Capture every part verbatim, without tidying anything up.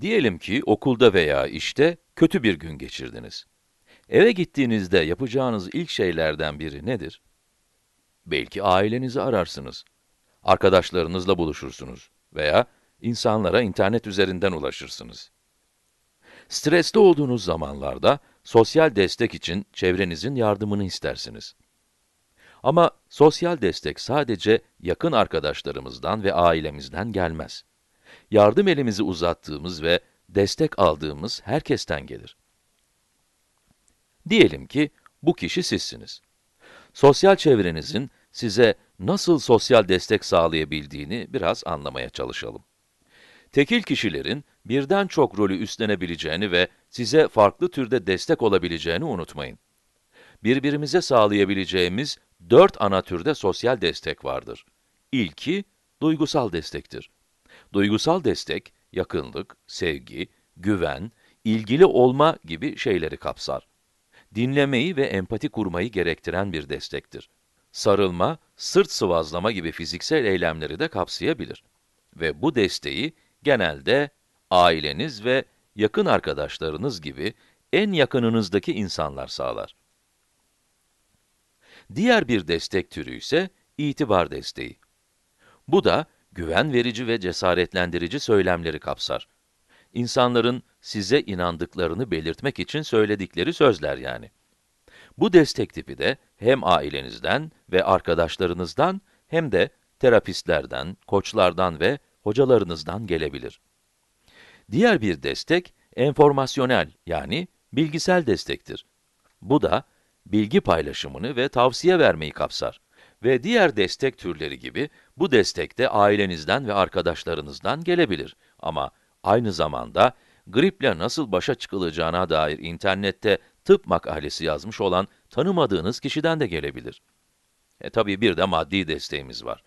Diyelim ki okulda veya işte kötü bir gün geçirdiniz. Eve gittiğinizde yapacağınız ilk şeylerden biri nedir? Belki ailenizi ararsınız, arkadaşlarınızla buluşursunuz veya insanlara internet üzerinden ulaşırsınız. Stresli olduğunuz zamanlarda sosyal destek için çevrenizin yardımını istersiniz. Ama sosyal destek sadece yakın arkadaşlarımızdan ve ailemizden gelmez. Yardım elimizi uzattığımız ve destek aldığımız herkesten gelir. Diyelim ki bu kişi sizsiniz. Sosyal çevrenizin size nasıl sosyal destek sağlayabildiğini biraz anlamaya çalışalım. Tekil kişilerin birden çok rolü üstlenebileceğini ve size farklı türde destek olabileceğini unutmayın. Birbirimize sağlayabileceğimiz dört ana türde sosyal destek vardır. İlki, duygusal destektir. Duygusal destek, yakınlık, sevgi, güven, ilgili olma gibi şeyleri kapsar. Dinlemeyi ve empati kurmayı gerektiren bir destektir. Sarılma, sırt sıvazlama gibi fiziksel eylemleri de kapsayabilir. Ve bu desteği genelde aileniz ve yakın arkadaşlarınız gibi en yakınınızdaki insanlar sağlar. Diğer bir destek türü ise itibar desteği. Bu da güven verici ve cesaretlendirici söylemleri kapsar. İnsanların size inandıklarını belirtmek için söyledikleri sözler yani. Bu destek tipi de hem ailenizden ve arkadaşlarınızdan hem de terapistlerden, koçlardan ve hocalarınızdan gelebilir. Diğer bir destek enformasyonel yani bilgisel destektir. Bu da bilgi paylaşımını ve tavsiye vermeyi kapsar. Ve diğer destek türleri gibi bu destek de ailenizden ve arkadaşlarınızdan gelebilir. Ama aynı zamanda griple nasıl başa çıkılacağına dair internette tıp makalesi yazmış olan tanımadığınız kişiden de gelebilir. E tabii bir de maddi desteğimiz var.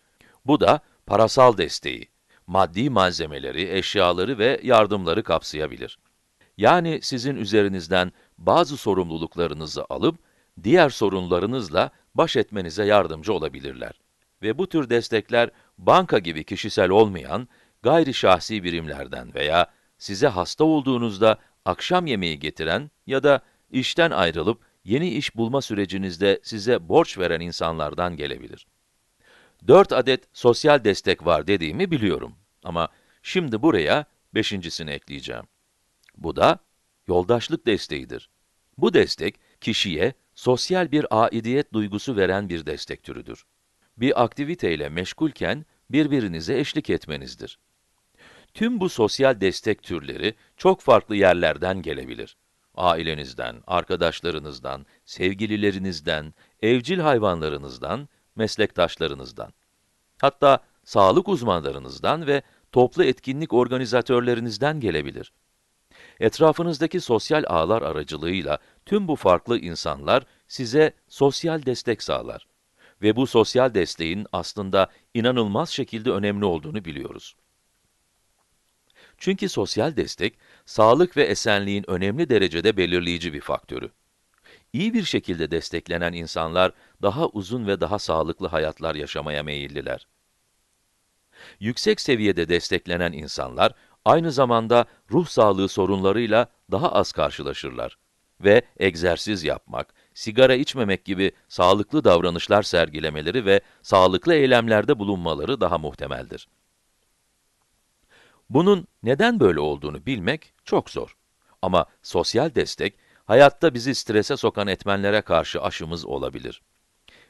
Bu da parasal desteği, maddi malzemeleri, eşyaları ve yardımları kapsayabilir. Yani sizin üzerinizden bazı sorumluluklarınızı alıp, diğer sorunlarınızla baş etmenize yardımcı olabilirler. Ve bu tür destekler banka gibi kişisel olmayan, gayri şahsi birimlerden veya size hasta olduğunuzda akşam yemeği getiren ya da işten ayrılıp yeni iş bulma sürecinizde size borç veren insanlardan gelebilir. Dört adet sosyal destek var dediğimi biliyorum ama şimdi buraya beşincisini ekleyeceğim. Bu da yoldaşlık desteğidir. Bu destek kişiye sosyal bir aidiyet duygusu veren bir destek türüdür. Bir aktiviteyle meşgulken birbirinize eşlik etmenizdir. Tüm bu sosyal destek türleri çok farklı yerlerden gelebilir. Ailenizden, arkadaşlarınızdan, sevgililerinizden, evcil hayvanlarınızdan, meslektaşlarınızdan, hatta sağlık uzmanlarınızdan ve toplu etkinlik organizatörlerinizden gelebilir. Etrafınızdaki sosyal ağlar aracılığıyla tüm bu farklı insanlar size sosyal destek sağlar. Ve bu sosyal desteğin aslında inanılmaz şekilde önemli olduğunu biliyoruz. Çünkü sosyal destek, sağlık ve esenliğin önemli derecede belirleyici bir faktörü. İyi bir şekilde desteklenen insanlar daha uzun ve daha sağlıklı hayatlar yaşamaya meyilliler. Yüksek seviyede desteklenen insanlar, aynı zamanda ruh sağlığı sorunlarıyla daha az karşılaşırlar ve egzersiz yapmak, sigara içmemek gibi sağlıklı davranışlar sergilemeleri ve sağlıklı eylemlerde bulunmaları daha muhtemeldir. Bunun neden böyle olduğunu bilmek çok zor. Ama sosyal destek, hayatta bizi strese sokan etmenlere karşı aşımız olabilir.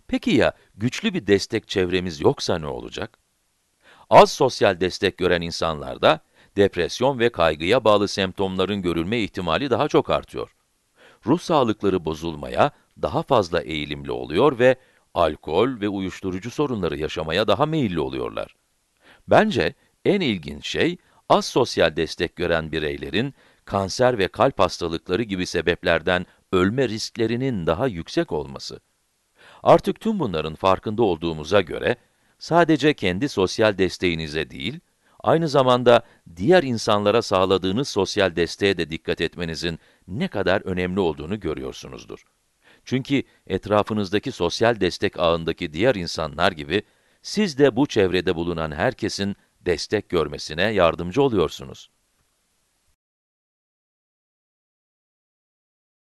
Peki ya güçlü bir destek çevremiz yoksa ne olacak? Az sosyal destek gören insanlarda, depresyon ve kaygıya bağlı semptomların görülme ihtimali daha çok artıyor. Ruh sağlıkları bozulmaya daha fazla eğilimli oluyor ve alkol ve uyuşturucu sorunları yaşamaya daha meyilli oluyorlar. Bence en ilginç şey, az sosyal destek gören bireylerin kanser ve kalp hastalıkları gibi sebeplerden ölme risklerinin daha yüksek olması. Artık tüm bunların farkında olduğumuza göre, sadece kendi sosyal desteğinize değil, aynı zamanda diğer insanlara sağladığınız sosyal desteğe de dikkat etmenizin ne kadar önemli olduğunu görüyorsunuzdur. Çünkü etrafınızdaki sosyal destek ağındaki diğer insanlar gibi, siz de bu çevrede bulunan herkesin destek görmesine yardımcı oluyorsunuz.